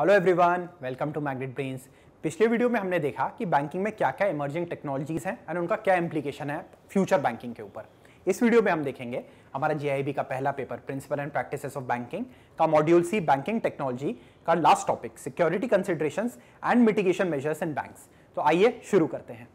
Hello everyone, welcome to magnet brains. पिछले video में हमने देखा कि बैंकिंग में क्या क्या इमर्जिंग टेक्नोलॉजीज़ हैं और उनका क्या इम्प्लीकेशन है फ्यूचर बैंकिंग के ऊपर। इस वीडियो में हम देखेंगे हमारा JIIB का पहला paper principal and practices of banking का मॉड्यूल सी बैंकिंग टेक्नोलॉजी का last topic security considerations and mitigation measures in banks. तो आइए शुरू करते हैं।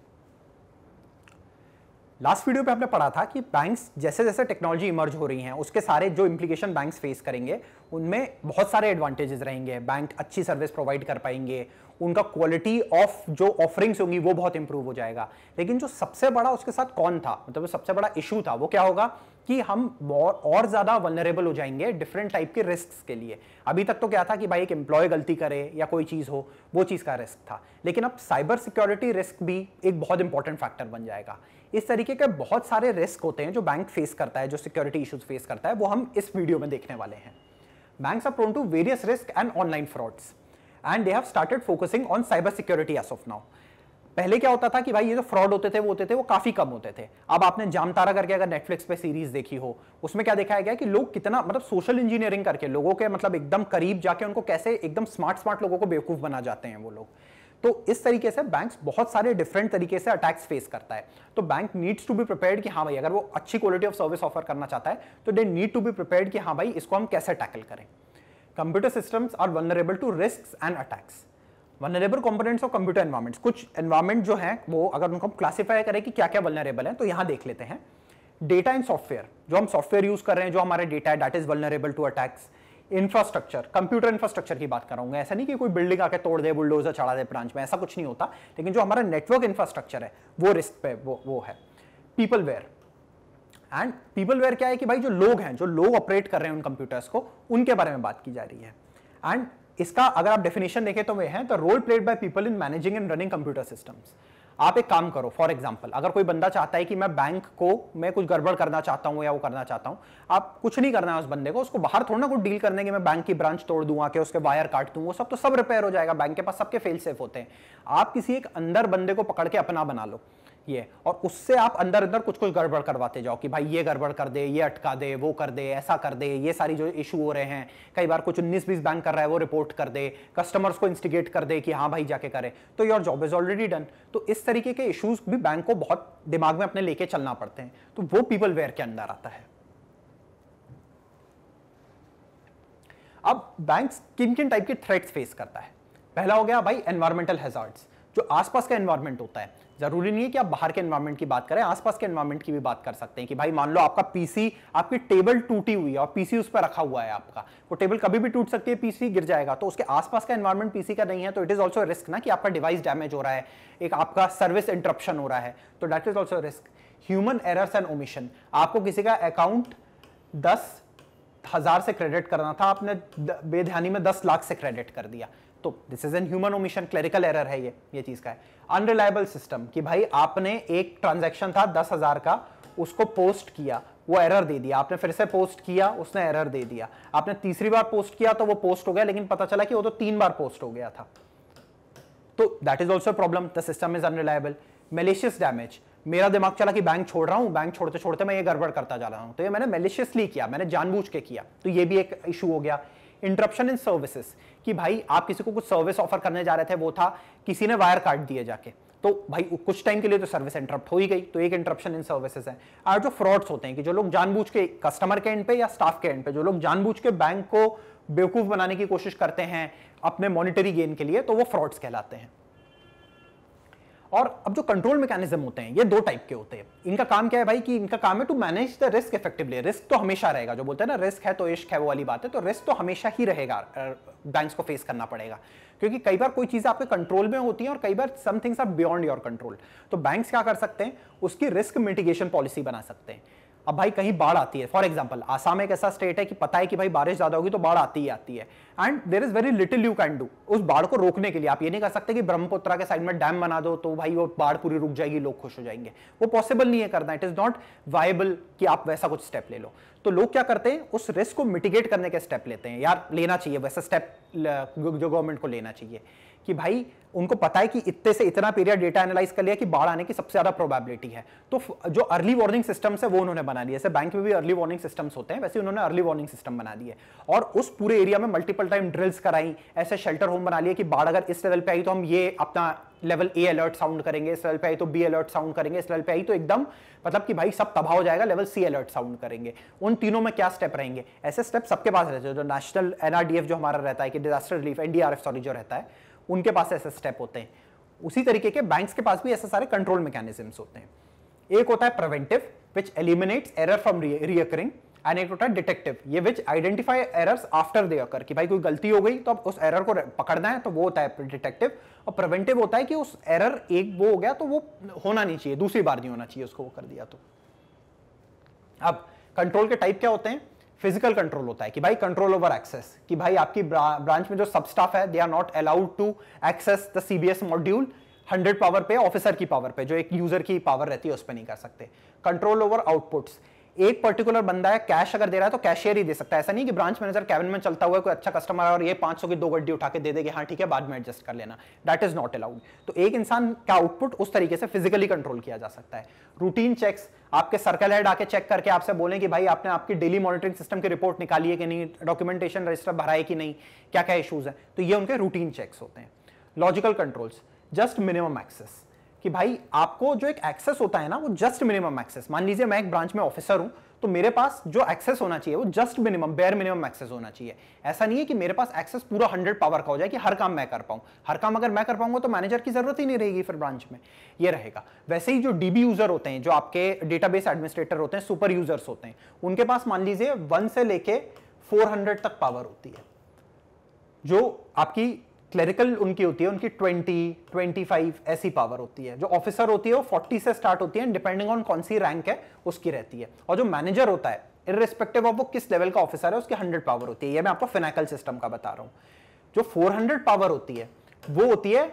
लास्ट वीडियो पे हमने पढ़ा था कि बैंक्स जैसे जैसे टेक्नोलॉजी इमर्ज हो रही हैं उसके सारे जो इम्प्लीकेशन बैंक्स फेस करेंगे उनमें बहुत सारे एडवांटेजेस रहेंगे। बैंक अच्छी सर्विस प्रोवाइड कर पाएंगे, उनका क्वालिटी ऑफ जो ऑफरिंग्स होंगी वो बहुत इंप्रूव हो जाएगा। लेकिन जो सबसे बड़ा उसके साथ कौन था, मतलब सबसे बड़ा इशू था, वो क्या होगा कि हम और ज़्यादा वल्नरेबल हो जाएंगे डिफरेंट टाइप के रिस्क के लिए। अभी तक तो क्या था कि भाई एक एम्प्लॉय गलती करे या कोई चीज़ हो, वो चीज़ का रिस्क था, लेकिन अब साइबर सिक्योरिटी रिस्क भी एक बहुत इंपॉर्टेंट फैक्टर बन जाएगा। इस तरीके के बहुत सारे रिस्क होते हैं जो बैंक फेस करता है, जो सिक्योरिटी इश्यूज फेस करता है, वो हम इस वीडियो में देखने वाले हैं। Banks are prone to various risk and online frauds and they have started focusing on cyber security as of now. पहले क्या होता था कि भाई ये जो फ्रॉड होते थे वो काफ़ी कम होते थे। अब आपने जामतारा करके अगर नेटफ्लिक्स पे सीरीज देखी हो, उसमें क्या दिखाया गया कि लोग कितना मतलब सोशल इंजीनियरिंग करके लोगों के मतलब एकदम करीब जाके उनको कैसे एकदम स्मार्ट लोगों को बेवकूफ़ बना जाते हैं वो लोग। तो इस तरीके से बैंक्स बहुत सारे डिफरेंट तरीके से अटैक्स फेस करता है। तो bank needs to be prepared कि हाँ भाई अगर वो अच्छी क्वालिटी ऑफ सर्विस ऑफर करना चाहता है तो they need to be prepared कि हाँ भाई इसको हम कैसे टैकल करें। Computer systems are vulnerable to risks and attacks. Vulnerable components of computer environments, कुछ एनवायरमेंट जो है वो अगर उनको क्लासीफाई करें कि क्या क्या वल्नरेबल है तो यहाँ देख लेते हैं। डेटा एंड सॉफ्टवेयर, जो हम सॉफ्टवेयर यूज कर रहे हैं, जो हमारे डेटा है, that is vulnerable to attacks. Infrastructure, computer infrastructure की बात कर रहा हूँ, ऐसा नहीं कि कोई बिल्डिंग आके तोड़ दे, बुलडोजर चढ़ा दे ब्रांच में, ऐसा कुछ नहीं होता, लेकिन जो हमारा नेटवर्क इंफ्रास्ट्रक्चर है वो रिस्क पे वो है। पीपलवेयर, एंड पीपलवेयर क्या है कि भाई जो लोग हैं, जो लोग ऑपरेट कर रहे हैं उन कंप्यूटर्स को, उनके बारे में बात की जा रही है। एंड इसका अगर आप डेफिनेशन देखें तो वे हैं the role played by people in managing and running computer systems. आप एक काम करो, फॉर एग्जाम्पल अगर कोई बंदा चाहता है कि मैं कुछ गड़बड़ करना चाहता हूँ या वो करना चाहता हूँ, आप कुछ नहीं करना है उस बंदे को, उसको बाहर थोड़ा ना कुछ डील करने की मैं बैंक की ब्रांच तोड़ दूँ, आके उसके वायर काट दूँ, वो सब तो सब रिपेयर हो जाएगा। बैंक के पास सबके फेल सेफ होते हैं। आप किसी एक अंदर बंदे को पकड़ के अपना बना लो ये, और उससे आप अंदर अंदर कुछ कुछ गड़बड़ करवाते जाओ कि भाई ये गड़बड़ कर दे, ये अटका दे, वो कर दे, ऐसा कर दे, ये सारी जो इशू हो रहे हैं, कई बार कुछ 19-20 बैंक कर रहा है वो रिपोर्ट कर दे, कस्टमर्स को इंस्टिगेट कर दे कि हाँ भाई जाके करे, तो your job is already done. तो इस तरीके के इशूज भी बैंक को बहुत दिमाग में अपने लेके चलना पड़ते हैं, तो वो पीपलवेयर के अंदर आता है। अब बैंक्स किन किन टाइप के थ्रेट्स फेस करता है? पहला हो गया भाई एनवायरमेंटल हैजार्ड्स, जो आसपास का एनवायरमेंट होता है। जरूरी नहीं है कि आप बाहर के एनवायरमेंट की बात करें, आसपास के एनवायरमेंट की भी बात कर सकते हैं कि भाई मान लो आपका पीसी, आपकी टेबल टूटी हुई है और पीसी उस पर रखा हुआ है आपका, वो टेबल कभी भी टूट सकती है, पीसी गिर जाएगा, तो उसके आसपास का एनवायरमेंट पीसी का नहीं है तो इट इज ऑल्सो रिस्क ना, कि आपका डिवाइस डैमेज हो रहा है, एक आपका सर्विस इंटरप्शन हो रहा है, तो that is also risk. Human errors and omission, आपको किसी का अकाउंट 10,000 से क्रेडिट करना था, आपने बेध्यानी में 10 लाख से क्रेडिट कर दिया, तो this is an human omission, clerical error है ये चीज का है। अनरिलायबल सिस्टम, कि भाई आपने एक ट्रांजैक्शन था 10,000 का, उसको पोस्ट किया, वो एरर दे दिया, आपने फिर से पोस्ट किया, उसने एरर दे दिया, आपने तीसरी बार पोस्ट किया तो वो पोस्ट हो गया, लेकिन पता चला कि वो तो 3 बार पोस्ट हो गया था, तो that is also problem, the system is unreliable. Malicious damage, मेरा दिमाग चला कि बैंक छोड़ रहा हूँ, बैंक छोड़ते छोड़ते मैं ये गड़बड़ करता जा रहा हूँ, तो ये मैंने मेलिशियसली किया, मैंने जानबूझ के किया, तो ये भी एक इशू हो गया। इंटरप्शन इन सर्विसेज, कि भाई आप किसी को कुछ सर्विस ऑफर करने जा रहे थे, वो था किसी ने वायर काट दिए जाके, तो भाई कुछ टाइम के लिए तो सर्विस इंटरप्ट हो ही गई, तो एक इंटरप्शन इन सर्विसेज है। और जो फ्रॉड्स होते हैं कि जो लोग जानबूझ के कस्टमर के एंड पे या स्टाफ के एंड पे, जो लोग जानबूझ के बैंक को बेवकूफ़ बनाने की कोशिश करते हैं अपने मॉनिटरी गेन के लिए, तो वो फ्रॉड्स कहलाते हैं। और अब जो कंट्रोल मैकेनिज्म होते हैं, ये 2 टाइप के होते हैं। इनका काम क्या है भाई, कि इनका काम है to manage the risk effectively. Risk तो हमेशा रहेगा, जो बोलते हैं ना रिस्क है तो इश्क है, वो वाली बात है, तो रिस्क तो हमेशा ही रहेगा, बैंक्स को फेस करना पड़ेगा, क्योंकि कई बार कोई चीज़ आपके कंट्रोल में होती है और कई बार some things are beyond your control. तो बैंक्स क्या कर सकते हैं, उसकी रिस्क मिटिगेशन पॉलिसी बना सकते हैं। अब भाई कहीं बाढ़ आती है, फॉर एग्जाम्पल आसाम एक ऐसा स्टेट है कि पता है कि भाई बारिश ज़्यादा होगी तो बाढ़ आती ही आती है, and there is very little you can do. उस बाढ़ को रोकने के लिए आप ये नहीं कर सकते कि ब्रह्मपुत्रा के साइड में डैम बना दो तो भाई वो बाढ़ पूरी रुक जाएगी, लोग खुश हो जाएंगे, वो पॉसिबल नहीं है करना, इट इज़ नॉट वायबल कि आप वैसा कुछ स्टेप ले लो। तो लोग क्या करते हैं, उस रिस्क को मिटिगेट करने के स्टेप लेते हैं। यार लेना चाहिए वैसा स्टेप जो गवर्नमेंट को लेना चाहिए कि भाई उनको पता है कि इतने से इतना पीरियड डेटा एनालाइज कर लिया कि बाढ़ आने की सबसे ज्यादा प्रोबेबिलिटी है, तो जो अर्ली वार्निंग सिस्टम्स है वो उन्होंने बना दिए। जैसे बैंक में भी अर्ली वार्निंग सिस्टम्स होते हैं, वैसे उन्होंने अर्ली वार्निंग सिस्टम बना दिए और उस पूरे एरिया में मल्टीपल टाइम ड्रिल्स कराई, ऐसे शेल्टर होम बना लिए कि बाढ़ अगर इस लेवल पे आई तो हम ये अपना लेवल ए अलर्ट साउंड करेंगे, इस लेवल पे आई तो बी अलर्ट साउंड करेंगे, इस लेवल पे आई तो एकदम मतलब कि भाई सब तबाह हो जाएगा लेवल सी अलर्ट साउंड करेंगे। उन तीनों में क्या स्टेप रहेंगे, ऐसे स्टेप सबके पास रहते हैं। जो नेशनल एनआरडीएफ जो हमारा रहता है कि डिजास्टर रिलीफ एनडीआरएफ सॉरी जो रहता है, उनके पास ऐसे स्टेप होते हैं। उसी तरीके के बैंक्स के पास भी ऐसे सारे कंट्रोल मैकेनिज्म्स होते हैं। एक होता है preventive which eliminates error from recurring and एक होता है डिटेक्टिव ये which identify errors after they occur कि भाई कोई गलती हो गई तो अब उस एरर को पकड़ना है, तो वो होता है डिटेक्टिव। और प्रिवेंटिव होता है कि उस एरर एक वो हो गया तो वो होना नहीं चाहिए, दूसरी बार नहीं होना चाहिए, उसको वो कर दिया। तो अब कंट्रोल के टाइप क्या होते हैं, फिजिकल कंट्रोल होता है कि भाई कंट्रोल ओवर एक्सेस कि भाई आपकी ब्रांच में जो सब स्टाफ है they are not allowed to access the CBS module 100 power पे ऑफिसर की पावर पे, जो एक यूजर की पावर रहती है उस पर नहीं कर सकते। कंट्रोल ओवर आउटपुट्स, एक पर्टिकुलर बंदा है कैश अगर दे रहा है तो कैशियर ही दे सकता है, ऐसा नहीं कि ब्रांच मैनेजर कैबिन में चलता हुआ कोई अच्छा कस्टमर है और ये 500 की दो गड्डी उठा के दे देगा, हाँ ठीक है बाद में एडजस्ट कर लेना, दैट इज नॉट अलाउड। तो एक इंसान का आउटपुट उस तरीके से फिजिकली कंट्रोल किया जा सकता है। रूटीन चेक्स, आपके सर्कल हेड आके चेक करके आपसे बोलें कि भाई आपने आपकी डेली मॉनिटरिंग सिस्टम की रिपोर्ट निकाली है कि नहीं, डॉक्यूमेंटेशन रजिस्टर भरा है कि नहीं, क्या क्या इशूज है, तो ये उनके रूटीन चेक्स होते हैं। Logical controls, just minimum access कि भाई आपको जो एक एक्सेस होता है ना वो जस्ट मिनिमम एक्सेस। मान लीजिए मैं एक ब्रांच में ऑफिसर हूं तो मेरे पास जो एक्सेस होना चाहिए वो just minimum bare minimum access होना चाहिए। ऐसा नहीं है कि मेरे पास एक्सेस पूरा 100 पावर का हो जाए कि हर काम मैं कर पाऊं। हर काम अगर मैं कर पाऊंगा तो मैनेजर की जरूरत ही नहीं रहेगी फिर ब्रांच में, ये रहेगा। वैसे ही जो डीबी यूजर होते हैं, जो आपके डेटाबेस एडमिनिस्ट्रेटर होते हैं, सुपर यूजर्स होते हैं, उनके पास मान लीजिए 1 से लेके 400 तक पावर होती है। जो आपकी क्लरिकल उनकी होती है उनकी 20, 25 ऐसी पावर होती है। जो ऑफिसर होती है वो 40 से स्टार्ट होती है, डिपेंडिंग ऑन कौन सी रैंक है उसकी रहती है। और जो मैनेजर होता है इररिस्पेक्टिव ऑफ वो किस लेवल का ऑफिसर है उसकी 100 पावर होती है। ये मैं आपको फिनैकल सिस्टम का बता रहा हूँ। जो 400 पावर होती है वो होती है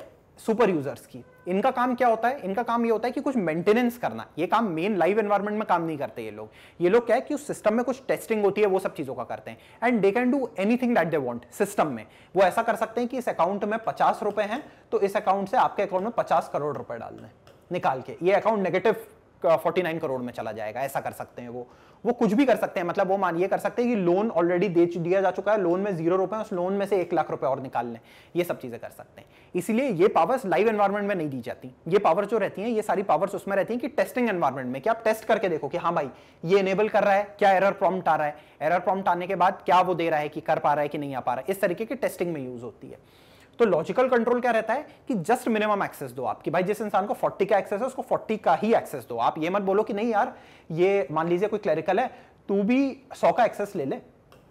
सुपर यूजर्स की। इनका काम क्या होता है, इनका काम ये होता है कि कुछ मेंटेनेंस करना। ये काम मेन लाइव एनवायरनमेंट में काम नहीं करते ये लोग। ये लोग क्या है कि उस सिस्टम में कुछ टेस्टिंग होती है वो सब चीज़ों का करते हैं। And they can do anything that they want system में। वो ऐसा कर सकते हैं कि इस अकाउंट में 50 रुपए हैं तो इस अकाउंट से आपके अकाउंट में 50 करोड़ रुपए डालने निकाल के ये अकाउंट नेगेटिव 49 करोड़ में चला जाएगा, ऐसा कर सकते हैं। वो कुछ भी कर सकते हैं। मतलब वो मानिए कर सकते हैं कि लोन ऑलरेडी दे दिया जा चुका है, लोन में 0 रुपए, उस लोन में से 1 लाख रुपए और निकाल लें, ये सब चीजें कर सकते हैं। इसीलिए ये पावर्स लाइव एनवायरनमेंट में नहीं दी जाती। ये पावर्स जो रहती हैं ये सारी पावर्स उसमें रहती हैं कि टेस्टिंग एनवायरनमेंट में, कि आप टेस्ट करके देखो कि हाँ भाई ये इनेबल कर रहा है, क्या एरर प्रॉम्प्ट आ रहा है, एरर प्रॉम्प्ट आने के बाद क्या वो दे रहा है कि कर पा रहा है कि नहीं आ पा रहा है, इस तरीके की टेस्टिंग में यूज होती है। तो लॉजिकल कंट्रोल क्या रहता है कि जस्ट मिनिमम एक्सेस दो आपकी। भाई जिस इंसान को 40 का एक्सेस है उसको 40 का ही एक्सेस दो। आप ये मत बोलो कि नहीं यार ये मान लीजिए कोई क्लरिकल है तू भी 100 का एक्सेस ले ले,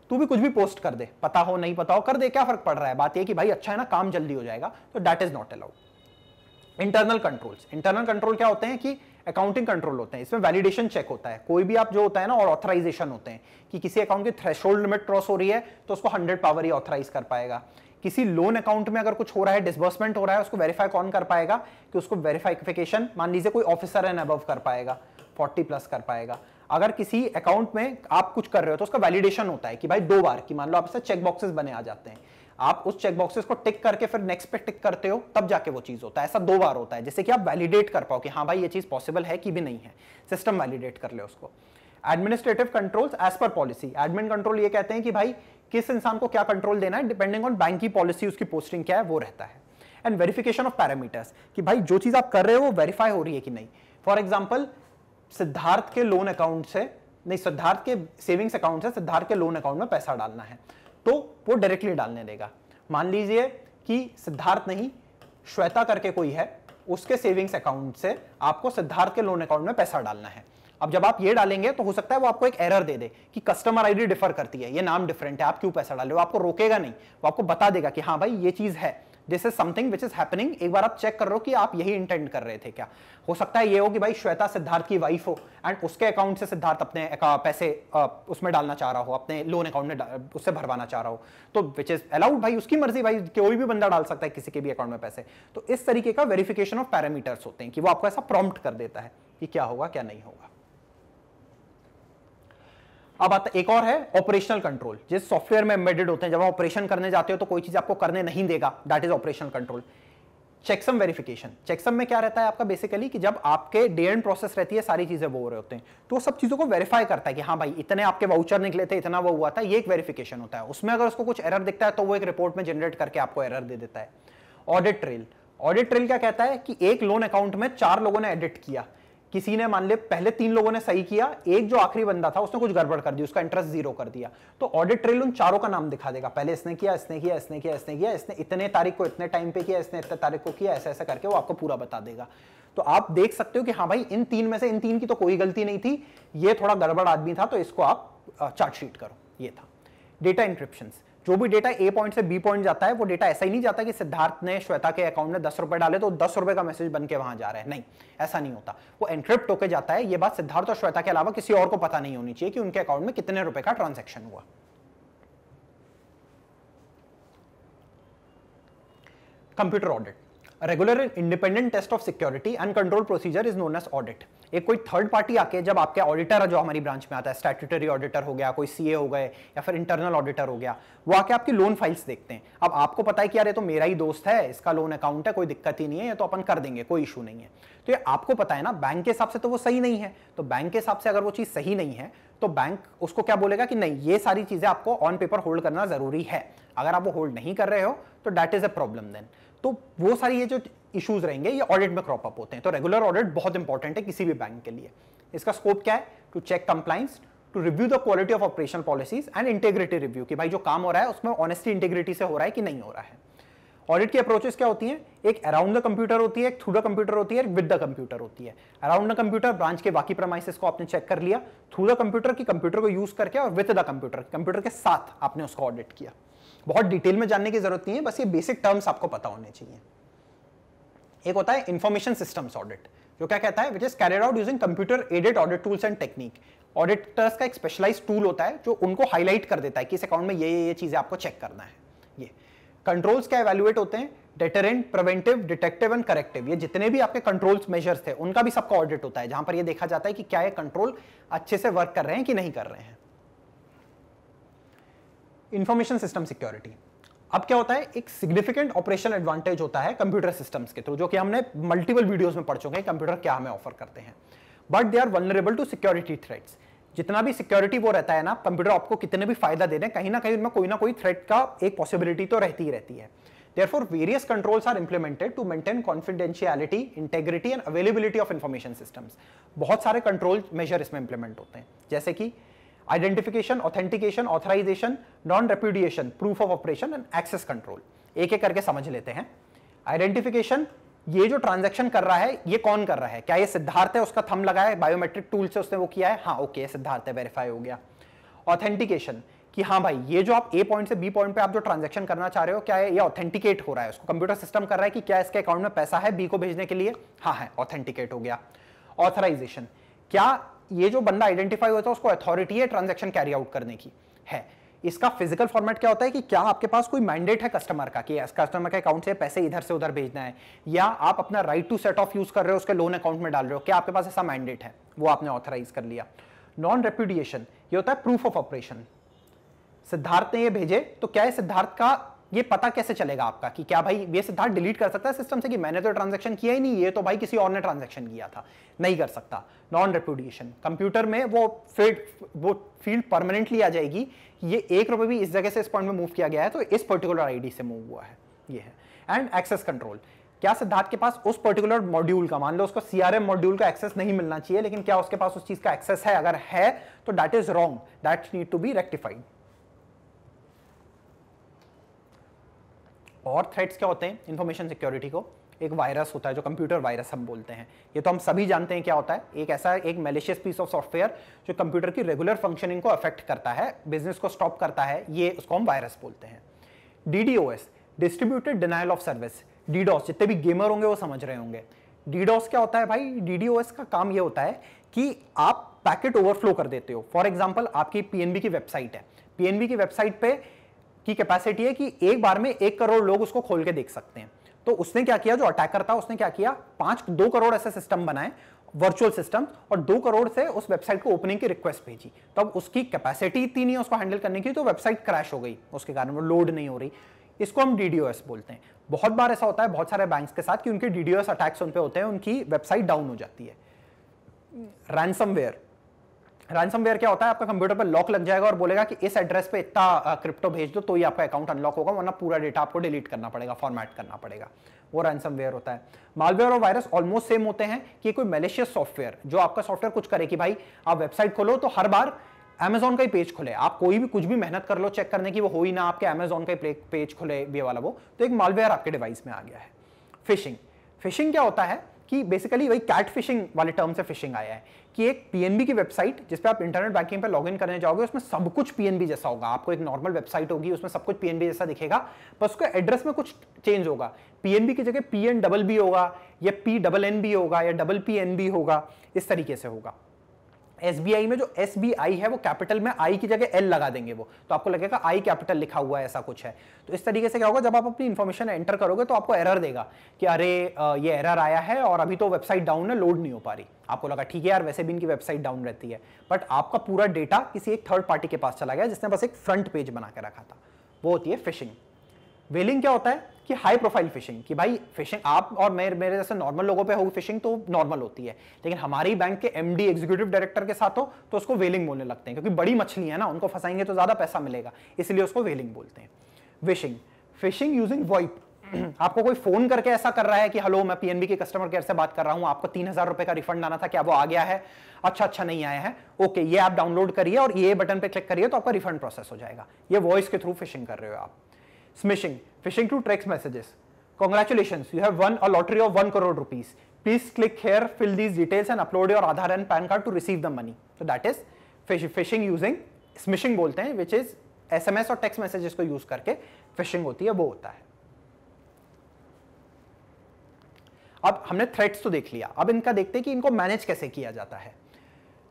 तू भी कुछ भी पोस्ट कर दे, पता हो नहीं पता हो कर दे, क्या फर्क पड़ रहा है, बात ये कि भाई अच्छा है ना काम जल्दी हो जाएगा, तो that is not allowed. Internal controls, internal control क्या होते हैं कि अकाउंटिंग कंट्रोल होते हैं। इसमें वैलिडेशन चेक होता है। कोई भी आप जो होता है ना और ऑथराइजेशन होते हैं कि किसी अकाउंट की थ्रेशोल्ड लिमिट क्रॉस हो रही है तो उसको 100 पावर ही ऑथराइज कर पाएगा। किसी लोन अकाउंट में अगर कुछ हो रहा है, डिसबर्समेंट हो रहा है, उसको वेरीफाई कौन कर पाएगा कि उसको वेरीफाइफिकेशन मान लीजिए कोई ऑफिसर एंड अबव कर पाएगा, 40+ कर पाएगा। अगर किसी अकाउंट में आप कुछ कर रहे हो तो उसका वैलिडेशन होता है कि भाई 2 बार की मान लो आपसे चेक बॉक्सेस बने आ जाते हैं, आप उस चेक बॉक्सेस को टिक करके फिर नेक्स्ट पे टिक करते हो तब जाके वो चीज होता है। ऐसा 2 बार होता है जैसे कि आप वैलिडेट कर पाओ कि हाँ भाई ये चीज पॉसिबल है कि भी नहीं है, सिस्टम वैलिडेट कर ले उसको। Administrative controls as per policy, admin control ये कहते हैं कि भाई किस इंसान को क्या कंट्रोल देना है डिपेंडिंग ऑन बैंक की पॉलिसी, उसकी पोस्टिंग क्या है वो रहता है। एंड वेरिफिकेशन ऑफ पैरामीटर्स कि भाई जो चीज आप कर रहे हो वो वेरीफाई हो रही है कि नहीं। फॉर एग्जाम्पल सिद्धार्थ के लोन अकाउंट से नहीं, सिद्धार्थ के सेविंग्स अकाउंट से सिद्धार्थ के लोन अकाउंट में पैसा डालना है तो वो डायरेक्टली डालने देगा। मान लीजिए कि सिद्धार्थ नहीं श्वेता करके कोई है, उसके सेविंग्स अकाउंट से आपको सिद्धार्थ के लोन अकाउंट में पैसा डालना है। अब जब आप ये डालेंगे तो हो सकता है वो आपको एक एरर दे दे कि कस्टमर आईडी डिफर करती है, ये नाम डिफरेंट है, आप क्यों पैसा डाल रहे हो। आपको रोकेगा नहीं, वो आपको बता देगा कि हाँ भाई ये चीज है, this is something which is happening, एक बार आप चेक कर रहे हो कि आप यही इंटेंड कर रहे थे क्या। हो सकता है ये हो कि भाई श्वेता सिद्धार्थ की वाइफ हो एंड उसके अकाउंट से सिद्धार्थ अपने पैसे उसमें डालना चाह रहा हो, अपने लोन अकाउंट में उससे भरवाना चाह रहा हो, तो विच इज अलाउड, भाई उसकी मर्जी, भाई कोई भी बंदा डाल सकता है किसी के भी अकाउंट में पैसे। तो इस तरीके का वेरिफिकेशन ऑफ पैरामीटर्स होते हैं कि वो आपको ऐसा प्रॉम्प्ट कर देता है कि क्या होगा क्या नहीं होगा। अब आता एक और है ऑपरेशनल कंट्रोल, जिस सॉफ्टवेयर में एम्बेडेड होते हैं, जब आप ऑपरेशन करने जाते हो तो कोई चीज आपको करने नहीं देगा, that is operational control. Checksum verification, checksum में क्या रहता है आपका बेसिकली कि जब आपके डे एंड प्रोसेस रहती है, सारी चीजें वो हो रहे होते हैं, तो सब चीजों को वेरीफाई करता है कि हाँ भाई इतने आपके वाउचर निकले थे, इतना वो हुआ था, ये एक वेरिफिकेशन होता है। उसमें अगर उसको कुछ एरर दिखता है तो वो एक रिपोर्ट में जनरेट करके आपको एरर दे देता है। ऑडिट ट्रेल, ऑडिट ट्रेल क्या कहता है कि एक लोन अकाउंट में 4 लोगों ने एडिट किया, किसी ने मान ले पहले 3 लोगों ने सही किया, एक जो आखिरी बंदा था उसने कुछ गड़बड़ कर दी, उसका इंटरेस्ट 0 कर दिया, तो ऑडिट ट्रेल उन चारों का नाम दिखा देगा, पहले इसने किया, इसने किया, इसने किया, इसने किया, इसने इतने तारीख को इतने टाइम पे किया, इसने इतने तारीख को किया, ऐसा ऐसा करके वो आपको पूरा बता देगा। तो आप देख सकते हो कि हाँ भाई इन 3 में से इन 3 की तो कोई गलती नहीं थी, ये थोड़ा गड़बड़ आदमी था, तो इसको आप चार्जशीट करो। ये था डेटा इंक्रिप्शन, जो भी डेटा ए पॉइंट से बी पॉइंट जाता है वो डेटा ऐसा ही नहीं जाता कि सिद्धार्थ ने श्वेता के अकाउंट में 10 रुपए डाले तो 10 रुपए का मैसेज बन के वहां जा रहा है, नहीं, ऐसा नहीं होता, वो एनक्रिप्ट होकर जाता है। ये बात सिद्धार्थ और श्वेता के अलावा किसी और को पता नहीं होनी चाहिए कि उनके अकाउंट में कितने रुपए का ट्रांजैक्शन हुआ। Computer audit, regular and independent test of security and control procedure is known as audit. एक कोई थर्ड पार्टी आके, जब आपके ऑडिटर जो हमारी ब्रांच में आता है, स्टैट्यूटरी ऑडिटर हो गया, कोई सीए हो गए या फिर इंटरनल ऑडिटर हो गया, वो आके आपकी लोन फाइल्स देखते हैं। अब आपको पता है कि यार ये तो मेरा ही दोस्त है, इसका लोन अकाउंट है, कोई दिक्कत ही नहीं है, ये तो अपन कर देंगे, कोई इशू नहीं है। तो ये आपको पता है ना, बैंक के हिसाब से तो वो सही नहीं है, तो बैंक के हिसाब से अगर वो चीज़ सही नहीं है तो बैंक उसको क्या बोलेगा कि नहीं, ये सारी चीज़ें आपको ऑन पेपर होल्ड करना जरूरी है, अगर आप वो होल्ड नहीं कर रहे हो तो that is a problem then. तो वो सारी ये जो इश्यूज रहेंगे ये ऑडिट में क्रॉप अप होते हैं। तो रेगुलर ऑडिट बहुत इंपॉर्टेंट है किसी भी बैंक के लिए। इसका स्कोप क्या है? To check compliance, to review the quality of operational policies and integrity review, कि भाई जो काम हो रहा है उसमें ऑनेस्टी इंटीग्रिटी से हो रहा है कि नहीं हो रहा है। ऑडिट की अप्रोचेस क्या होती हैं? एक अराउंड द कंप्यूटर होती है, एक थ्रू द कंप्यूटर होती है, एक विद द कंप्यूटर होती है। अराउंड द कंप्यूटर, ब्रांच के बाकी प्रमाइसेस को आपने चेक कर लिया, थ्रू द कंप्यूटर की कंप्यूटर को यूज करके, और विद द कंप्यूटर, कंप्यूटर के साथ आपने उसको ऑडिट किया। बहुत डिटेल में जानने की जरूरत नहीं है, बस ये बेसिक टर्म्स आपको पता होने चाहिए। एक होता है इंफॉर्मेशन सिस्टम्स ऑडिट, जो क्या कहता है, which is carried out using computer aided audit tools and technique. Auditors का एक स्पेशलाइज्ड टूल होता है जो उनको हाईलाइट कर देता है कि इस अकाउंट में ये चीजें आपको चेक करना है। ये कंट्रोल्स क्या एवेल्युएट होते हैं? Deterrent, preventive, detective and corrective. ये जितने भी आपके कंट्रोल्स मेजर्स थे उनका भी सबका ऑडिट होता है, जहां पर ये देखा जाता है कि क्या ये कंट्रोल अच्छे से वर्क कर रहे हैं कि नहीं कर रहे हैं। इंफॉर्मेशन सिस्टम सिक्योरिटी, अब क्या होता है, एक सिग्निफिकेंट ऑपरेशनल एडवांटेज होता है कंप्यूटर सिस्टम्स के थ्रू, जो कि हमने मल्टीपल वीडियोस में पढ़ चुके हैं, कंप्यूटर क्या हमें ऑफर करते हैं, but they are vulnerable to security threats. जितना भी सिक्योरिटी वो रहता है ना, कंप्यूटर आपको कितने भी फायदा दे रहे हैं, कहीं ना कहीं उनमें कोई ना कोई थ्रेट का एक पॉसिबिलिटी तो रहती ही रहती है। Therefore, various controls are implemented to maintain confidentiality, integrity and availability of information systems. बहुत सारे control measure इसमें implement होते हैं, जैसे कि identification, authentication, authorisation, non repudiation, proof of operation and access control. एक एक करके समझ लेते हैं। आइडेंटिफिकेशन, ये जो ट्रांजैक्शन कर रहा है ये कौन कर रहा है, क्या ये सिद्धार्थ है, उसका थंब लगा है, बायोमेट्रिक टूल से उसने वो किया है, हाँ ओके सिद्धार्थ है, वेरीफाई हो गया। ऑथेंटिकेशन, कि हाँ भाई ये जो आप ए पॉइंट से बी पॉइंट पे आप जो ट्रांजैक्शन करना चाह रहे हो, क्या ये ऑथेंटिकेट हो रहा है, उसको कंप्यूटर सिस्टम कर रहा है कि क्या इसके अकाउंट में पैसा है बी को भेजने के लिए, हाँ है, ऑथेंटिकेट हो गया। ऑथराइजेशन, क्या ये जो बंदा आइडेंटिफाई होता है उसको अथॉरिटी है ट्रांजैक्शन कैरी आउट करने की है। इसका फिजिकल फॉर्मेट क्या होता है कि क्या आपके पास कोई मैंडेट है कस्टमर का कि कस्टमर के अकाउंट से पैसे इधर से उधर भेजना है, या आप अपना right to set off use कर रहे हो, उसके लोन अकाउंट में डाल रहे हो, क्या आपके पास ऐसा मैंडेट है, वो आपने ऑथराइज कर लिया। नॉन रेप्यूडिएशन, ये होता है प्रूफ ऑफ ऑपरेशन, सिद्धार्थ ने ये भेजे तो क्या है, सिद्धार्थ का ये पता कैसे चलेगा आपका कि क्या भाई ये सिद्धार्थ डिलीट कर सकता है सिस्टम से कि मैंने तो ट्रांजैक्शन किया ही नहीं, ये तो भाई किसी और ने ट्रांजैक्शन किया था, नहीं कर सकता। नॉन रेप्यूडिएशन, कंप्यूटर में वो फील्ड परमानेंटली आ जाएगी, ये 1 रुपए भी इस जगह से इस पॉइंट में मूव किया गया है तो इस पर्टिकुलर आईडी से मूव हुआ है, ये है। एंड एक्सेस कंट्रोल, क्या सिद्धार्थ के पास उस पर्टिकुलर मॉड्यूल का, मान लो उसको सीआरएम मॉड्यूल का एक्सेस नहीं मिलना चाहिए, लेकिन क्या उसके पास उस चीज का एक्सेस है, अगर है तो that is wrong, that need to be rectified. और थ्रेट्स क्या होते हैं इंफॉर्मेशन सिक्योरिटी को, एक वायरस होता है जो कंप्यूटर वायरस हम बोलते हैं, ये तो हम सभी जानते हैं क्या होता है, एक ऐसा एक मैलिशियस पीस ऑफ सॉफ्टवेयर जो कंप्यूटर की रेगुलर फंक्शनिंग को अफेक्ट करता है, बिजनेस को स्टॉप करता है, ये उसको हम वायरस बोलते हैं। DDoS, distributed denial of service, DDoS, जितने भी गेमर होंगे वो समझ रहे होंगे डीडोस क्या होता है भाई। डीडीओएस का काम ये होता है कि आप पैकेट ओवरफ्लो कर देते हो। फॉर एग्जाम्पल आपकी पीएनबी की वेबसाइट है, पीएनबी की वेबसाइट पे की कैपेसिटी है कि एक बार में 1 करोड़ लोग उसको खोल के देख सकते हैं, तो उसने क्या किया, जो अटैकर था उसने क्या किया, 5-2 करोड़ ऐसे सिस्टम बनाए वर्चुअल सिस्टम और 2 करोड़ से उस वेबसाइट को ओपनिंग की रिक्वेस्ट भेजी, तब उसकी कैपेसिटी इतनी नहीं है उसको हैंडल करने की, तो वेबसाइट क्रैश हो गई उसके कारण, वो लोड नहीं हो रही। इसको हम DDoS बोलते हैं। बहुत बार ऐसा होता है बहुत सारे बैंक्स के साथ कि उनके DDoS अटैक्स उन पे होते हैं, उनकी वेबसाइट डाउन हो जाती है। रैंसमवेयर, रैंसमवेयर क्या होता है, आपका कंप्यूटर पर लॉक लग जाएगा और बोलेगा कि इस एड्रेस पे इतना क्रिप्टो भेज दो तो ही आपका अकाउंट अनलॉक होगा, वरना पूरा डेटा आपको डिलीट करना पड़ेगा, फॉर्मेट करना पड़ेगा, वो रैंसमवेयर होता है। मालवेयर और वायरस ऑलमोस्ट सेम होते हैं कि कोई मैलिशियस सॉफ्टवेयर जो आपका सॉफ्टवेयर कुछ करे कि भाई आप वेबसाइट खोलो तो हर बार Amazon का ही पेज खुले, आप कोई भी कुछ भी मेहनत कर लो चेक करने की वो हो ही ना, आपके Amazon का ही पेज खुले ये वाला, वो तो एक मालवेयर आपके डिवाइस में आ गया है। फिशिंग, फिशिंग क्या होता है कि बेसिकली वही कैट फिशिंग वाले टर्म से फिशिंग आया है कि एक PNB की वेबसाइट जिस पे आप इंटरनेट बैंकिंग पे लॉगिन करने जाओगे उसमें सब कुछ PNB जैसा होगा, आपको एक नॉर्मल वेबसाइट होगी उसमें सब कुछ PNB जैसा दिखेगा, पर उसके एड्रेस में कुछ चेंज होगा, PNB की जगह PNBB होगा या PNNB होगा या PPNB होगा, इस तरीके से होगा। SBI में जो SBI है वो कैपिटल में I की जगह L लगा देंगे, वो तो आपको लगेगा I कैपिटल लिखा हुआ है, ऐसा कुछ है। तो इस तरीके से क्या होगा जब आप अपनी इन्फॉर्मेशन एंटर करोगे तो आपको एरर देगा कि अरे ये एरर आया है और अभी तो वेबसाइट डाउन है, लोड नहीं हो पा रही। आपको लगा ठीक है यार वैसे भी इनकी वेबसाइट डाउन रहती है, बट आपका पूरा डेटा किसी एक थर्ड पार्टी के पास चला गया जिसने बस एक फ्रंट पेज बना के रखा था, वो होती है फिशिंग। वेलिंग क्या होता है कि हाई प्रोफाइल फिशिंग, कि भाई फिशिंग आप और मेरे जैसे नॉर्मल लोगों पे होगी फिशिंग तो नॉर्मल होती है, लेकिन हमारे ही बैंक के MD एग्जीक्यूटिव डायरेक्टर के साथ हो तो उसको वेलिंग बोलने लगते हैं, क्योंकि बड़ी मछली है ना, उनको फंसाएंगे तो ज्यादा पैसा मिलेगा, इसलिए उसको वेलिंग बोलते हैं। विशिंग, फिशिंग यूजिंग वॉइप, आपको कोई फोन करके ऐसा कर रहा है कि हेलो मैं PNB के कस्टमर केयर से बात कर रहा हूं, आपको 3000 रुपए का रिफंड आना था, क्या वो आ गया है? अच्छा अच्छा नहीं आया है, ओके ये ऐप डाउनलोड करिए और ये बटन पे क्लिक करिए तो आपका रिफंड प्रोसेस हो जाएगा, ये वॉइस के थ्रू फिशिंग कर रहे हो आप। Smishing, phishing through text messages. Congratulations, you have won a lottery of 1 crore rupees. Please click here, fill these details and upload your Aadhaar and PAN card to receive the money. So that is phishing using smishing बोलते हैं, which is SMS और text messages को use करके phishing होती है, वो होता है। अब हमने threats तो देख लिया, अब इनका देखते हैं कि इनको manage कैसे किया जाता है।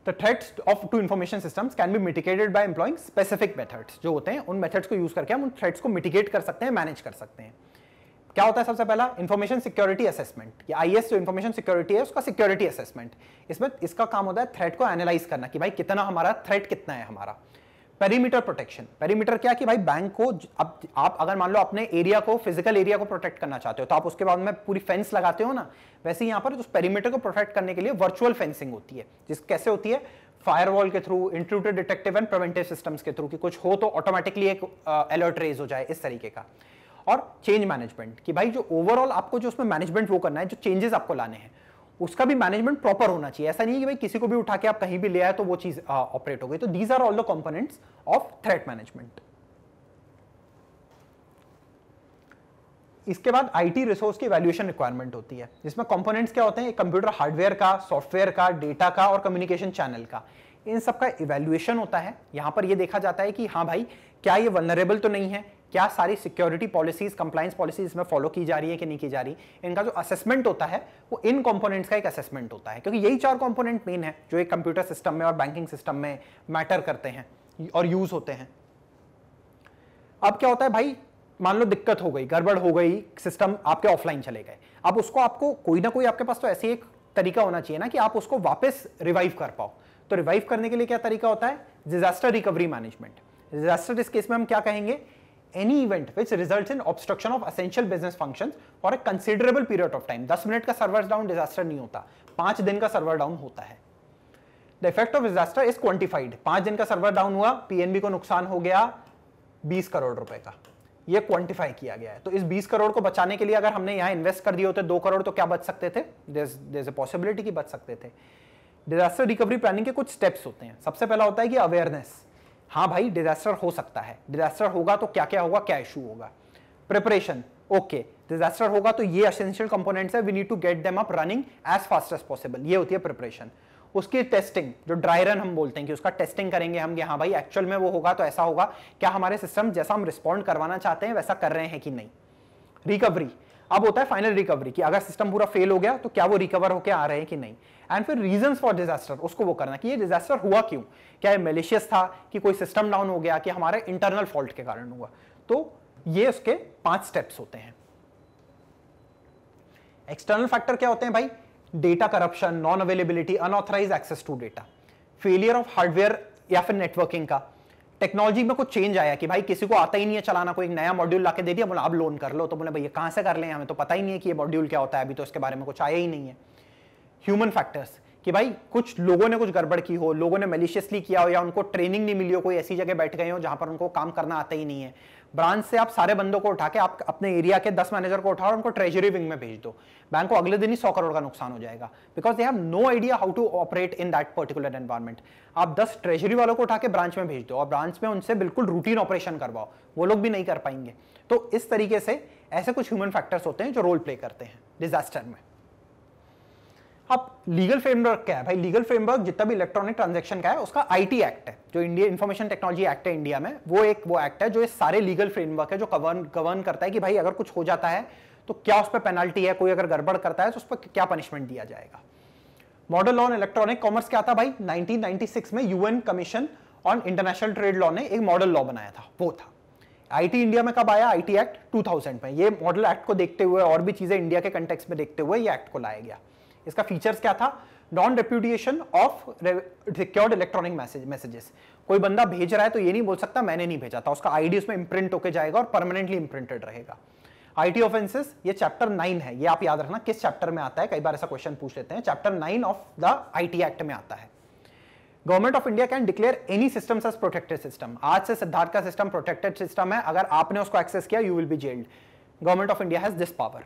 The threats to information systems can be mitigated by employing specific methods, जो होते हैं उन methods को यूज करके हम उन threats को mitigate कर सकते हैं, manage कर सकते हैं। क्या होता है सबसे पहला information security assessment, या IS जो information security है उसका security assessment, इसमें इसका काम होता है threat को analyze करना कि भाई कितना हमारा threat कितना है हमारा। Perimeter protection, perimeter क्या कि भाई बैंक को आप अगर मान लो अपने एरिया को, फिजिकल एरिया को प्रोटेक्ट करना चाहते हो तो आप उसके बाद में पूरी फेंस लगाते हो ना, वैसे यहाँ पर उस पेरीमीटर को प्रोटेक्ट करने के लिए वर्चुअल फेंसिंग होती है, जिस कैसे होती है फायरवॉल के through, intruder detective and preventive systems के थ्रू कि कुछ हो तो ऑटोमेटिकली एक अलर्ट रेज हो जाए, इस तरीके का। और चेंज मैनेजमेंट कि भाई जो ओवरऑल आपको जो उसमें मैनेजमेंट वो करना है, जो चेंजेस आपको लाने हैं उसका भी मैनेजमेंट प्रॉपर होना चाहिए, ऐसा नहीं है कि भाई किसी को भी उठा के आप कहीं भी ले आए तो वो चीज ऑपरेट हो गई। तो these are all the components of threat management. इसके बाद IT रिसोर्स की वैल्यूएशन रिक्वायरमेंट होती है, जिसमें कंपोनेंट्स क्या होते हैं, कंप्यूटर हार्डवेयर का, सॉफ्टवेयर का, डेटा का और कम्युनिकेशन चैनल का, इन सब का इवैल्यूएशन होता है। यहाँ पर यह देखा जाता है कि हाँ भाई क्या ये वल्नरेबल तो नहीं है, क्या सारी सिक्योरिटी पॉलिसीज, कंप्लायंस पॉलिसीज इसमें फॉलो की जा रही है कि नहीं की जा रही, इनका जो असेसमेंट होता है वो इन कंपोनेंट्स का एक असेसमेंट होता है, क्योंकि यही 4 कंपोनेंट मेन है जो एक कंप्यूटर सिस्टम में और बैंकिंग सिस्टम में मैटर करते हैं और यूज होते हैं। अब क्या होता है भाई मान लो दिक्कत हो गई, गड़बड़ हो गई, सिस्टम आपके ऑफलाइन चले गए, अब उसको आपको कोई ना कोई आपके पास तो ऐसे एक तरीका होना चाहिए ना कि आप उसको वापस रिवाइव कर पाओ। तो रिवाइव करने के लिए क्या तरीका होता है, डिजास्टर रिकवरी मैनेजमेंट। डिजास्टर इस केस में हम क्या कहेंगे, any event which results in obstruction of essential business functions for a considerable period of time. 10 minute का सर्वर डाउन डिजास्टर नहीं होता, 5 दिन का सर्वर डाउन होता है। The effect of disaster is quantified. 5 दिन का सर्वर डाउन हुआ, PNB को नुकसान हो गया 20 करोड़ रुपए का, ये क्वांटिफाई किया गया है। तो इस 20 करोड़ को बचाने के लिए अगर हमने यहाँ इन्वेस्ट कर दिए होते 2 करोड़ तो क्या बच सकते थे, there's a possibility कि बच सकते थे। डिजास्टर रिकवरी प्लानिंग के कुछ स्टेप्स होते हैं। सबसे पहला होता है कि अवेयरनेस, हाँ भाई डिजास्टर हो सकता है, डिजास्टर होगा तो क्या क्या होगा, क्या इशू होगा। प्रिपरेशन, ओके डिजास्टर होगा तो ये एसेंशियल कंपोनेंट्स है, we need to get them up running as fast as possible, ये होती है प्रिपरेशन। उसकी टेस्टिंग, जो ड्राई रन हम बोलते हैं कि उसका टेस्टिंग करेंगे हम, हाँ भाई एक्चुअल में वो होगा तो ऐसा होगा, क्या हमारे सिस्टम जैसा हम रिस्पॉन्ड करवाना चाहते हैं वैसा कर रहे हैं कि नहीं। रिकवरी, अब होता है फाइनल रिकवरी कि अगर सिस्टम पूरा फेल हो गया तो क्या वो रिकवर होकर आ रहे हैं कि नहीं। एंड फिर रीजंस फॉर डिजास्टर, उसको वो करना कि ये डिजास्टर हुआ क्यों, क्या ये मेलिशियस था कि कोई सिस्टम डाउन हो गया कि हमारे इंटरनल फॉल्ट के कारण हुआ। तो ये उसके 5 स्टेप्स होते हैं। एक्सटर्नल फैक्टर क्या होते हैं भाई, data corruption, non availability, unauthorise access to data, failure of hardware या फिर नेटवर्किंग का। टेक्नोलॉजी में कुछ चेंज आया कि भाई किसी को आता ही नहीं है चलाना, कोई एक नया मॉड्यूल लाके दे दिया, बोला आप लोन कर लो, तो बोले भैया कहाँ से कर लें, हमें तो पता ही नहीं है कि ये मॉड्यूल क्या होता है, अभी तो इसके बारे में कुछ आया ही नहीं है। ह्यूमन फैक्टर्स कि भाई कुछ लोगों ने कुछ गड़बड़ की हो, लोगों ने मेलिशियसली किया हो, या उनको ट्रेनिंग नहीं मिली हो, कोई ऐसी जगह बैठ गए हो जहां पर उनको काम करना आता ही नहीं है। ब्रांच से आप सारे बंदों को उठा के आप अपने एरिया के 10 मैनेजर को उठाओ और उनको ट्रेजरी विंग में भेज दो, बैंक को अगले दिन ही 100 करोड़ का नुकसान हो जाएगा, because they have no idea how to operate in that particular environment. आप 10 ट्रेजरी वालों को उठा के ब्रांच में भेज दो और ब्रांच में उनसे बिल्कुल रूटीन ऑपरेशन करवाओ, वो लोग भी नहीं कर पाएंगे। तो इस तरीके से ऐसे कुछ ह्यूमन फैक्टर्स होते हैं जो रोल प्ले करते हैं डिजास्टर में। अब लीगल फ्रेमवर्क क्या है भाई? लीगल फ्रेमवर्क जितना भी इलेक्ट्रॉनिक ट्रांजैक्शन का है उसका आईटी एक्ट है, जो इंडिया इंफॉर्मेशन टेक्नोलॉजी एक्ट है इंडिया में, वो एक वो एक्ट है जो ये सारे लीगल फ्रेमवर्क है जो गवर्न करता है कि भाई अगर कुछ हो जाता है तो क्या उस पर पेनल्टी है, कोई अगर गड़बड़ करता है तो उस पर क्या पनिशमेंट दिया जाएगा। Model law on electronic commerce क्या था भाई? 1996 में UN commission on international trade law ने एक मॉडल लॉ बनाया था, वो था। आईटी इंडिया में कब आया? आईटी एक्ट 2000 में। ये मॉडल एक्ट को देखते हुए और भी चीजें इंडिया के कंटेक्स्ट में देखते हुए ये एक्ट को लाया गया। इसका फीचर्स क्या था? Non repudiation of secured electronic messages. कोई बंदा भेज रहा है तो ये नहीं बोल सकता मैंने नहीं भेजा था, उसका आईडी उसमें इम्प्रिंट होके जाएगा और परमानेंटली इम्प्रिंटेड रहेगा। आईटी ऑफेंसेस, ये चैप्टर 9 है, ये आप याद रखना किस चैप्टर में आता है, कई बार ऐसा क्वेश्चन पूछ लेते हैं, chapter 9 of the IT act में आता है। Government of India can declare any system as protected system. आज से सिद्धार्थ का सिस्टम प्रोटेक्टेड सिस्टम है, अगर आपने उसको एक्सेस किया you will be jailed. Government of India has this power.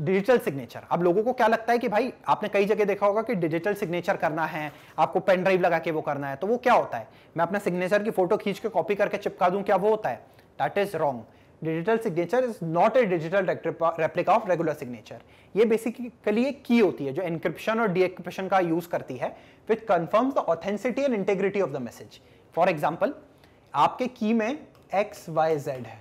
Digital signature, अब लोगों को क्या लगता है कि भाई आपने कई जगह देखा होगा कि डिजिटल सिग्नेचर करना है, आपको पेन ड्राइव लगा के वो करना है, तो वो क्या होता है? मैं अपना सिग्नेचर की फोटो खींच के कॉपी करके चिपका दूं, क्या वो होता है? That is wrong. Digital signature is not a digital replica of regular signature. ये बेसिकली एक की होती है जो एनक्रिप्शन और डीएनक्रिप्शन का यूज करती है, which confirms the authenticity and integrity of the message. For example, आपके की में XYZ है,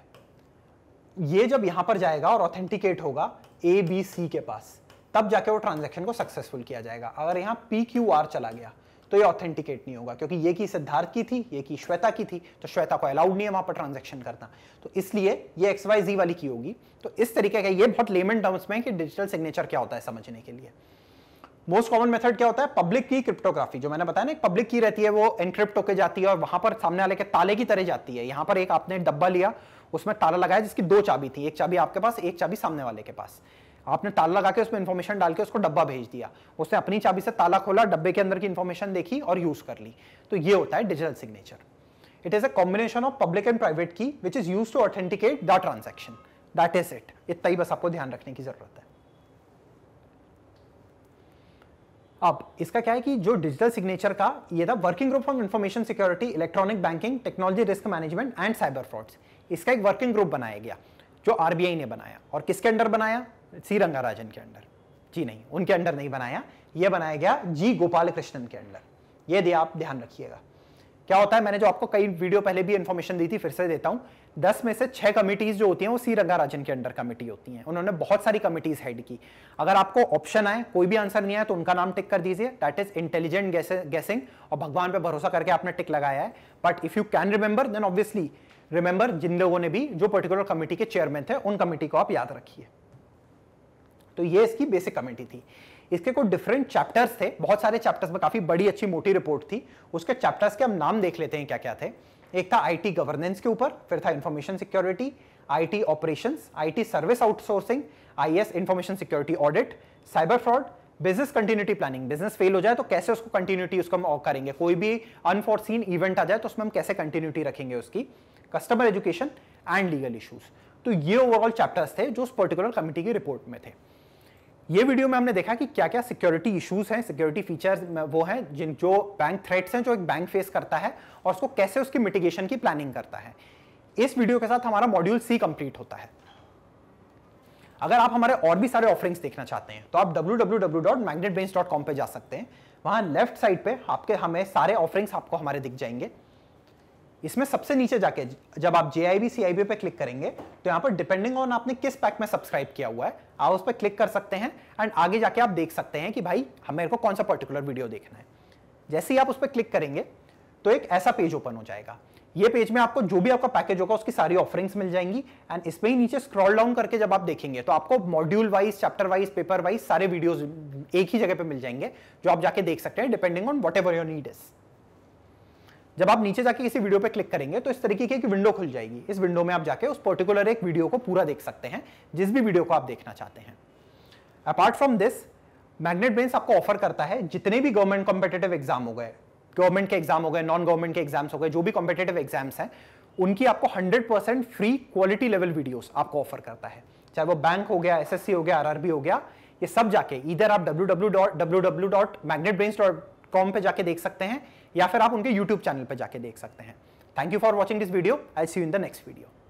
ये जब यहां पर जाएगा और ऑथेंटिकेट होगा ABC के पास, तब जाके वो ट्रांजैक्शन को सक्सेसफुल किया जाएगा। अगर यहाँ PQR चला गया तो ये ऑथेंटिकेट नहीं होगा, क्योंकि ये की सिद्धार्थ की थी, ये की श्वेता की थी, तो श्वेता को अलाउड नहीं है वहां पर ट्रांजैक्शन करना, तो इसलिए ये XYZ वाली की होगी। तो इस तरीके का ये बहुत लेमन टर्म्स में कि डिजिटल सिग्नेचर क्या होता है समझने के लिए। मोस्ट कॉमन मेथड क्या होता है? पब्लिक की क्रिप्टोग्राफी, जो मैंने बताया ना, एक पब्लिक की रहती है वो एनक्रिप्ट होकर जाती है और वहां पर सामने वाले के ताले की तरह जाती है। यहाँ पर एक आपने डब्बा लिया, उसमें ताला लगाया जिसकी 2 चाबी थी, एक चाबी आपके पास, एक चाबी सामने वाले के पास। आपने ताला लगा के उसमें इन्फॉर्मेशन डाल के उसको डब्बा भेज दिया, उसने अपनी चाबी से ताला खोला, डब्बे के अंदर की इन्फॉर्मेशन देखी और यूज कर ली। तो ये होता है digital signature. It is a combination of public and private key which is use to authenticate the transaction. That is it. इतना ही बस आपको ध्यान रखने की जरूरत है। अब इसका क्या है कि जो डिजिटल सिग्नेचर का ये था working group on information security, electronic banking, technology risk management and cyber frauds, इसका एक वर्किंग ग्रुप बनाया गया जो आरबीआई ने बनाया। और किसके अंडर बनाया? सी रंगाराजन के अंडर। जी नहीं, उनके अंडर नहीं बनाया, यह बनाया गया जी गोपाल कृष्णन के अंडर। ये दिया, आप ध्यान रखिएगा। क्या होता है, मैंने जो आपको कई वीडियो पहले भी इन्फॉर्मेशन दी थी, फिर से देता हूं। 10 में से 6 कमिटीज जो होती हैं वो सी रंगाराजन के अंडर कमिटी होती हैं। उन्होंने बहुत सारी कमिटीज हेड की। अगर आपको ऑप्शन आए, कोई भी आंसर नहीं आया तो उनका नाम टिक कर दीजिए। दैट इज इंटेलिजेंट गेसिंग, और भगवान पे भरोसा करके आपने टिक लगाया है। But if you can remember then obviously remember जिन लोगों ने भी जो पर्टिकुलर कमेटी के चेयरमैन थे, उन कमेटी को आप याद रखिए। तो ये इसकी बेसिक कमेटी थी। इसके कुछ डिफरेंट चैप्टर्स थे, बहुत सारे चैप्टर्स में काफी बड़ी अच्छी मोटी रिपोर्ट थी। उसके चैप्टर्स के हम नाम देख लेते हैं क्या क्या थे। एक था आईटी गवर्नेंस के ऊपर, फिर था information security, IT operations, IT service outsourcing, IS information security audit, cyber fraud, business continuity planning, business fail हो जाए तो कैसे उसको कंटिन्यूटी उसको हम करेंगे, कोई भी अनफॉर्सीन इवेंट आ जाए तो उसमें हम कैसे कंटिन्यूटी रखेंगे उसकी, customer education and legal issues. तो ये ओवरऑल चैप्टर्स थे जो उस पर्टिकुलर कमेटी की रिपोर्ट में थे। ये वीडियो में हमने देखा कि क्या क्या सिक्योरिटी इश्यूज हैं, सिक्योरिटी फीचर्स वो हैं जिन जो बैंक थ्रेट्स हैं जो एक बैंक फेस करता है, और उसको कैसे उसकी मिटिगेशन की प्लानिंग करता है। इस वीडियो के साथ हमारा मॉड्यूल C कंप्लीट होता है। अगर आप हमारे और भी सारे ऑफरिंग्स देखना चाहते हैं तो आप www.magnetbrains.com पे जा सकते हैं। वहां लेफ्ट साइड पे आपके हमें सारे ऑफरिंग्स आपको हमारे दिख जाएंगे। इसमें सबसे नीचे जाके जब आप JIB CIB पे क्लिक करेंगे तो यहाँ पर डिपेंडिंग ऑन आपने किस पैक में सब्सक्राइब किया हुआ है आप उस पर क्लिक कर सकते हैं, एंड आगे जाके आप देख सकते हैं कि भाई हमें को कौन सा पर्टिकुलर वीडियो देखना है। जैसे ही आप उस पर क्लिक करेंगे तो एक ऐसा पेज ओपन हो जाएगा। ये पेज में आपको जो भी आपका पैकेज होगा उसकी सारी ऑफरिंग्स मिल जाएंगी। एंड इसमें ही नीचे स्क्रॉल डाउन करके जब आप देखेंगे तो आपको module wise, chapter wise, paper wise सारे वीडियोस एक ही जगह पे मिल जाएंगे जो आप जाके देख सकते हैं depending on whatever your need is. जब आप नीचे जाके किसी वीडियो पे क्लिक करेंगे तो इस तरीके की एक विंडो खुल जाएगी। इस विंडो में आप जाके उस पर्टिकुलर एक वीडियो को पूरा देख सकते हैं, जिस भी वीडियो को आप देखना चाहते हैं। Apart from this, Magnet Brains आपको ऑफर करता है जितने भी गवर्नमेंट कॉम्पिटेटिव एग्जाम हो गए, गवर्नमेंट के एग्जाम हो गए, नॉन गवर्नमेंट के एग्जाम्स हो गए, जो भी कॉम्पिटेटिव एग्जाम्स हैं उनकी आपको 100% फ्री क्वालिटी लेवल वीडियोस आपको ऑफर करता है। चाहे वो बैंक हो गया, एसएससी हो गया, आरआरबी हो गया, ये सब जाके इधर आप www.magnetbrains.com पे जाके देख सकते हैं या फिर आप उनके यूट्यूब चैनल पे जाके देख सकते हैं। Thank you for watching this video. I see you in the next video.